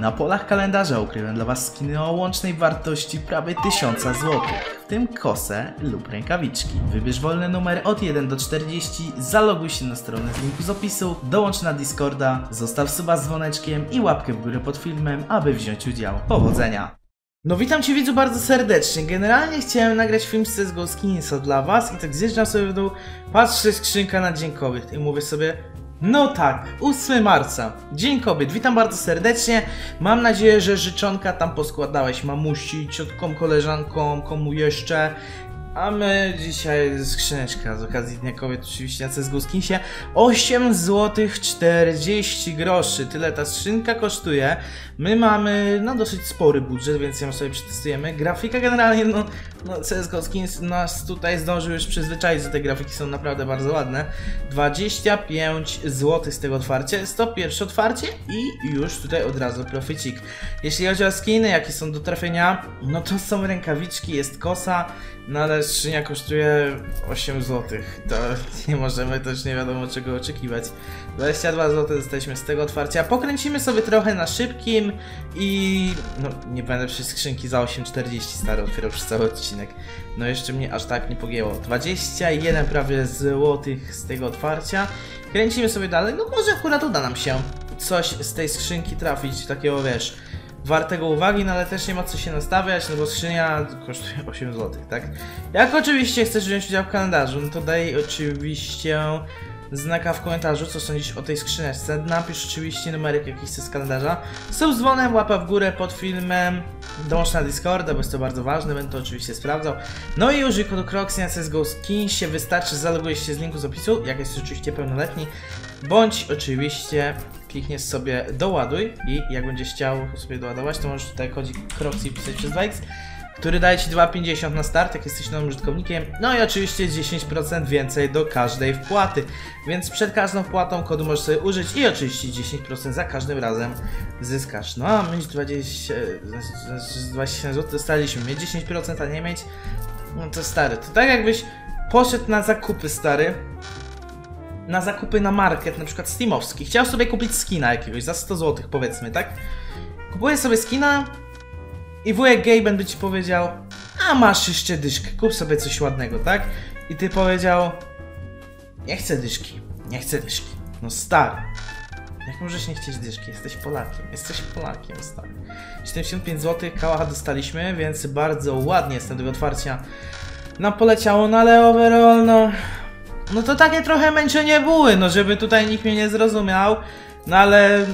Na polach kalendarza ukryłem dla Was skiny o łącznej wartości prawie 1000 zł, w tym kosę lub rękawiczki. Wybierz wolne numery od 1 do 40, zaloguj się na stronę z linku z opisu, dołącz na Discorda, zostaw suba z dzwoneczkiem i łapkę w górę pod filmem, aby wziąć udział. Powodzenia! No witam Cię widzu bardzo serdecznie, generalnie chciałem nagrać film z CSGO Skinsa dla Was i tak zjeżdżam sobie w dół, patrzę skrzynka na Dzień Kobiet i mówię sobie: no tak, 8 marca, Dzień Kobiet, witam bardzo serdecznie, mam nadzieję, że życzonka tam poskładałeś mamusi, ciotkom, koleżankom, komu jeszcze. A my dzisiaj skrzyneczka z okazji Dnia Kobiet oczywiście na CSGO Skinsie. 8 zł 40 groszy, tyle ta skrzynka kosztuje. My mamy no dosyć spory budżet, więc ją sobie przetestujemy. Grafika generalnie, no CSGO Skins nas tutaj zdążył już przyzwyczaić, że te grafiki są naprawdę bardzo ładne. 25 zł z tego otwarcie, 101 otwarcie i już tutaj od razu proficik. Jeśli chodzi o skiny, jakie są do trafienia, no to są rękawiczki, jest kosa, no ale skrzynia kosztuje 8 zł, to nie możemy też nie wiadomo czego oczekiwać. 22 zł dostaliśmy z tego otwarcia, pokręcimy sobie trochę na szybkim i no nie będę przez skrzynki za 8,40 stary otwierał przez cały odcinek. No jeszcze mnie aż tak nie pogięło. 21 prawie złotych z tego otwarcia, kręcimy sobie dalej, no może akurat uda nam się coś z tej skrzynki trafić, takiego wiesz, wartego uwagi, no ale też nie ma co się nastawiać, no bo skrzynia kosztuje 8 zł, tak? Jak oczywiście chcesz wziąć udział w kalendarzu, no to daj oczywiście znaka w komentarzu, co sądzisz o tej skrzyneczce. Napisz oczywiście numerek jaki chcesz z kalendarza. Sub z dzwonem, łapa w górę pod filmem, dołącz na Discorda, bo jest to bardzo ważne, będę to oczywiście sprawdzał. No i użyj kodu Kroksy na CSGO Skinsie, wystarczy zalogujesz się z linku z opisu, jak jesteś oczywiście pełnoletni, bądź oczywiście klikniesz sobie doładuj i jak będziesz chciał sobie doładować, to możesz tutaj kodzik Kroksy pisać przez 2x, który daje Ci 2,50 na start, jak jesteś nowym użytkownikiem. No i oczywiście 10% więcej do każdej wpłaty. Więc przed każdą wpłatą kodu możesz sobie użyć i oczywiście 10% za każdym razem zyskasz. No a my już 27 zł dostaliśmy. Mieć 10%, a nie mieć. No to stary, to tak jakbyś poszedł na zakupy, stary. Na zakupy na market, na przykład steamowski. Chciał sobie kupić skina jakiegoś za 100 zł, powiedzmy, tak? Kupuję sobie skina i wujek Gaben by Ci powiedział: a masz jeszcze dyszkę, kup sobie coś ładnego, tak? I Ty powiedział: nie chcę dyszki, nie chcę dyszki. No stary, jak możesz nie chcieć dyszki? Jesteś Polakiem, stary. 75 zł kałacha dostaliśmy, więc bardzo ładnie z tego otwarcia nam poleciało, no ale overall, no to takie trochę męczenie były, no żeby tutaj nikt mnie nie zrozumiał, no ale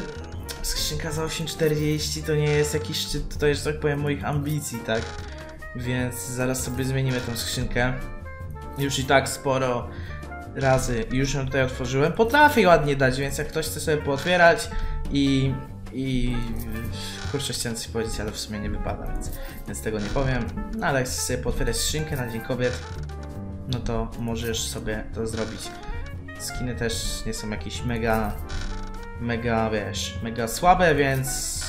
skrzynka za 8,40 to nie jest jakiś szczyt, to jest, że tak powiem, moich ambicji, tak? Więc zaraz sobie zmienimy tą skrzynkę. Już i tak sporo razy już ją tutaj otworzyłem. Potrafię ładnie dać, więc jak ktoś chce sobie pootwierać i kurczę, chciałem coś powiedzieć, ale w sumie nie wypada, więc tego nie powiem. No ale jak chcesz sobie pootwierać skrzynkę na Dzień Kobiet, no to możesz sobie to zrobić. Skiny też nie są jakieś mega, wiesz, mega słabe, więc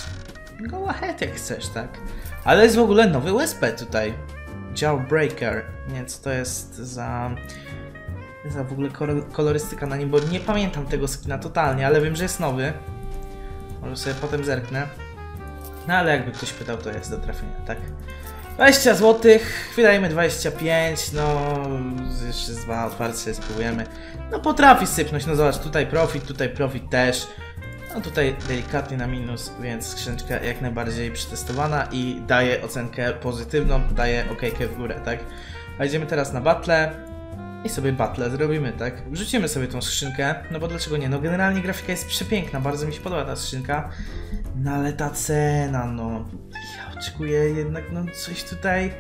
go ahead jak chcesz, tak? Ale jest w ogóle nowy USP tutaj, Jawbreaker, nie wiem co to jest za w ogóle kolorystyka na nim, bo nie pamiętam tego skina totalnie, ale wiem, że jest nowy, może sobie potem zerknę, no ale jakby ktoś pytał, to jest do trafienia, tak? 20 zł, wydajemy 25, no jeszcze z dwa otwarcie spróbujemy. No potrafi sypnąć, no zobacz, tutaj profit też. No tutaj delikatnie na minus, więc skrzyneczka jak najbardziej przetestowana i daje ocenkę pozytywną, daje okejkę w górę, tak? A idziemy teraz na battle i sobie battle zrobimy, tak? Wrzucimy sobie tą skrzynkę, no bo dlaczego nie? No generalnie grafika jest przepiękna, bardzo mi się podoba ta skrzynka. No ale ta cena, no ja oczekuję jednak no coś tutaj,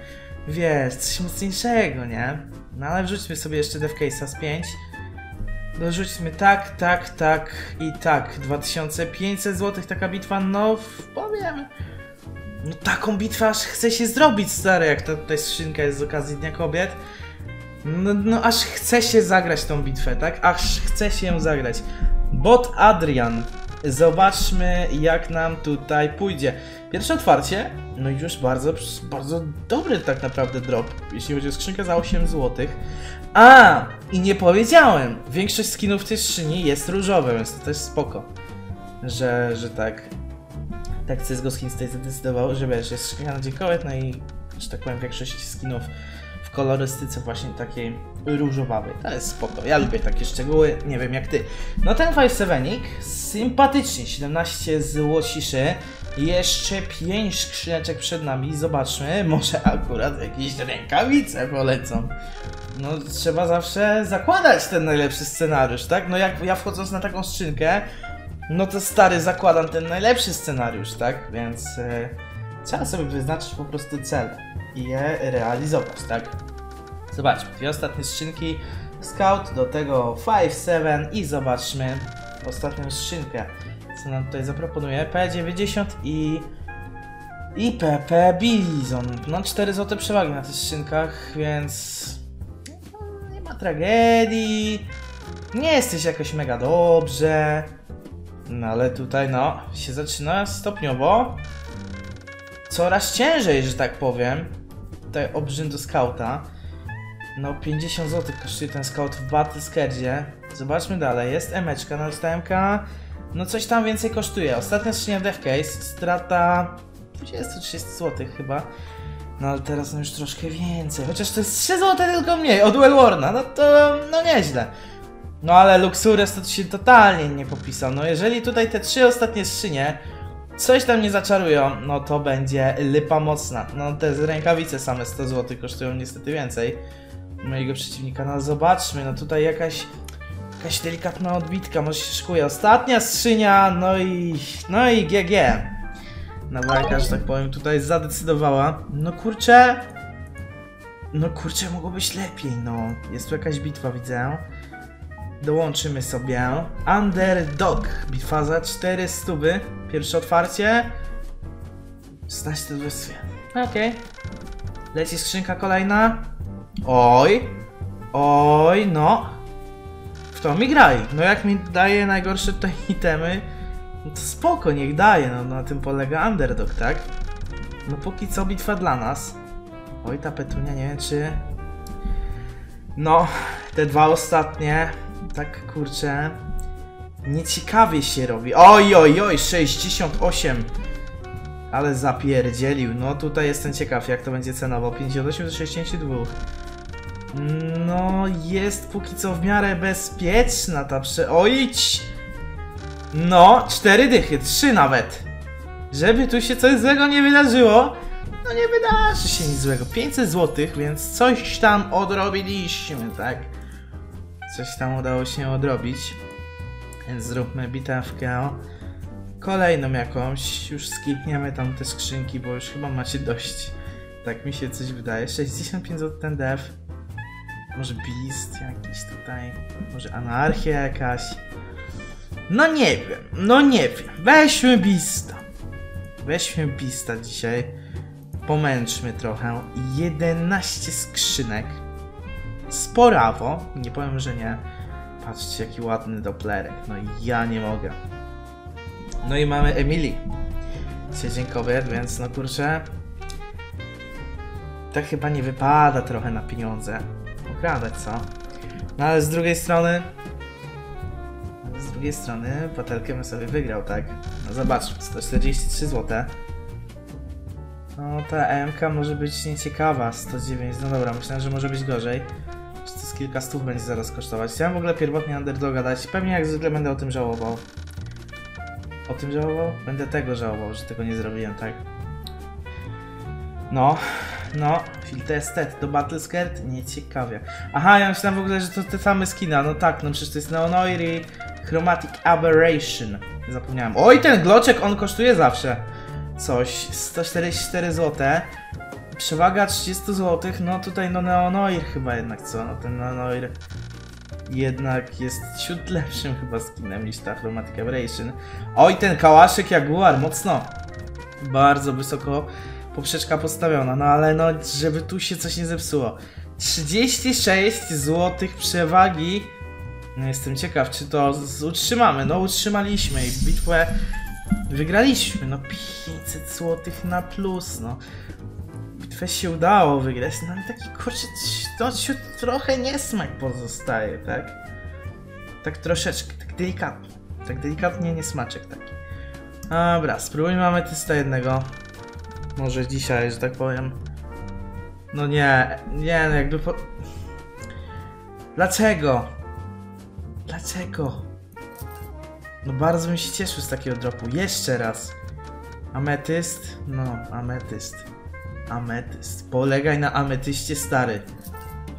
wiesz, coś mocniejszego, nie? No ale wrzućmy sobie jeszcze devcase'a z 5. Dorzućmy tak i tak. 2500 zł taka bitwa, no powiem. No taką bitwę aż chce się zrobić, stary, jak ta tutaj skrzynka jest z okazji Dnia Kobiet. No aż chce się zagrać tą bitwę, tak? Aż chce się ją zagrać. Bot Adrian. Zobaczmy jak nam tutaj pójdzie. Pierwsze otwarcie, no i już bardzo dobry tak naprawdę drop, jeśli chodzi o skrzynkę za 8 zł. A i nie powiedziałem, większość skinów w tej skrzyni jest różowe, więc to też spoko, że tak. tak CSGO Skins tutaj zdecydował, że wiesz, jest szklana dziękołek, no i że tak powiem większość skinów w kolorystyce właśnie takiej różowawej. To jest spoko, ja lubię takie szczegóły, nie wiem jak ty. No ten 5-7-ik sympatycznie, 17 złociszy, jeszcze 5 skrzyneczek przed nami, zobaczmy, może akurat jakieś rękawice polecą. No trzeba zawsze zakładać ten najlepszy scenariusz, tak? No jak ja wchodząc na taką skrzynkę, no to stary, zakładam ten najlepszy scenariusz, tak? Więc trzeba sobie wyznaczyć po prostu cele i je realizować, tak? Zobaczmy, dwie ostatnie skrzynki, scout, do tego 5-7 i zobaczmy ostatnią skrzynkę, co nam tutaj zaproponuje, P90 i PP Bison. No 4 złote przewagi na tych skrzynkach, więc no, nie ma tragedii, nie jesteś jakoś mega dobrze. No ale tutaj no, się zaczyna stopniowo coraz ciężej, że tak powiem. Tutaj obrzyn do skauta. No 50 zł kosztuje ten skaut w Battlescardzie. Zobaczmy dalej, jest emeczka na LTMK. No coś tam więcej kosztuje. Ostatnia skrzynia Death Case, strata 20-30 zł chyba. No ale teraz no już troszkę więcej, chociaż to jest 3 zł tylko mniej od Wellworna, no to no nieźle. No ale Luxurious to się totalnie nie popisał. No jeżeli tutaj te 3 ostatnie skrzynie coś tam nie zaczarują, no to będzie lipa mocna. No te rękawice same 100 zł kosztują niestety więcej mojego przeciwnika. No zobaczmy, no tutaj jakaś delikatna odbitka, może się szykuje. Ostatnia skrzynia, no i GG. No bajka, że tak powiem, tutaj zadecydowała. No kurczę, mogło być lepiej, no. Jest tu jakaś bitwa, widzę. Dołączymy sobie Underdog, bitwa za 4 stówy, pierwsze otwarcie 16-20. Okej, leci skrzynka kolejna. Oj, no w to mi graj, no jak mi daje najgorsze tutaj itemy, no to spoko, niech daje, no na tym polega Underdog, tak? No póki co bitwa dla nas. Oj, ta Petunia, nie wiem czy... No, te dwa ostatnie tak kurczę nieciekawie się robi. Oj, 68, ale zapierdzielił. No tutaj jestem ciekaw jak to będzie cenowo, 58 do 62. No jest póki co w miarę bezpieczna ta ojdź. No 4 dychy, 3 nawet, żeby tu się coś złego nie wydarzyło. No nie wydarzy się nic złego, 500 zł, więc coś tam odrobiliśmy, tak? Coś tam udało się odrobić, więc zróbmy bitawkę kolejną jakąś, już skipniemy tam te skrzynki, bo już chyba macie dość, tak mi się coś wydaje. 65 zł ten def, może Beast jakiś tutaj, może anarchia jakaś, no nie wiem, weźmy Beasta dzisiaj, pomęczmy trochę, 11 skrzynek. Sporawo, nie powiem, że nie. Patrzcie, jaki ładny doplerek. No ja nie mogę. No i mamy Emilii. Siedzeń kobiet, więc no kurczę. Tak chyba nie wypada trochę na pieniądze. Okradać, co? No ale z drugiej strony patelkę bym sobie wygrał, tak? No zobaczmy, 143 zł. No ta EMK może być nieciekawa, 109, no dobra, myślałem, że może być gorzej. To z kilka stów będzie zaraz kosztować. Chciałem w ogóle pierwotnie Underdoga dać, pewnie jak zwykle będę o tym żałował. Będę tego żałował, że tego nie zrobiłem, tak? No, Filter Estet do Battlescard, nieciekawie. Aha, ja myślałem w ogóle, że to te same skina, no tak, no przecież to jest Neo-Noir i Chromatic Aberration. Zapomniałem. Oj, ten gloczek, on kosztuje zawsze coś, 144 zł, przewaga 30 zł, no tutaj no Neo-Noir chyba jednak, co? No ten Neo-Noir jednak jest ciut lepszym chyba skinem niż ta Chromatic Aberration. Oj, ten kałaszek Jaguar, mocno, bardzo wysoko poprzeczka postawiona, no ale no, żeby tu się coś nie zepsuło. 36 zł przewagi, no jestem ciekaw, czy to utrzymamy, no utrzymaliśmy i bitwę wygraliśmy, no 500 zł na plus, no. Bitwę się udało wygrać, no ale taki kurczę, to trochę niesmak pozostaje, tak? Tak troszeczkę, tak delikatnie niesmaczek taki. Dobra, spróbujmy ametysta jednego. Może dzisiaj, że tak powiem. No nie, nie, no jakby po... Dlaczego? Dlaczego? No bardzo bym się cieszył z takiego dropu. Jeszcze raz. Ametyst? No, ametyst. Ametyst. Polegaj na ametyście, stary.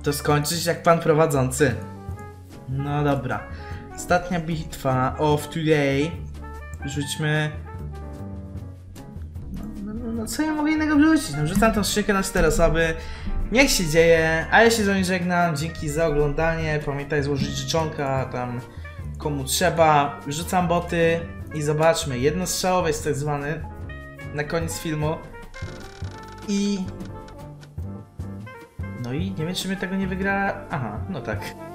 To skończysz jak pan prowadzący. No dobra. Ostatnia bitwa of today. Rzućmy... No co ja mogę innego wrzucić? No, rzucam tą szykę na 4 osoby. Niech się dzieje, a ja się z wami żegnam. Dzięki za oglądanie. Pamiętaj złożyć życzonka tam komu trzeba. Rzucam boty i zobaczmy. Jednostrzałowy jest tak zwany. Na koniec filmu. I... No i nie wiem, czy mnie tego nie wygra... Aha, no tak.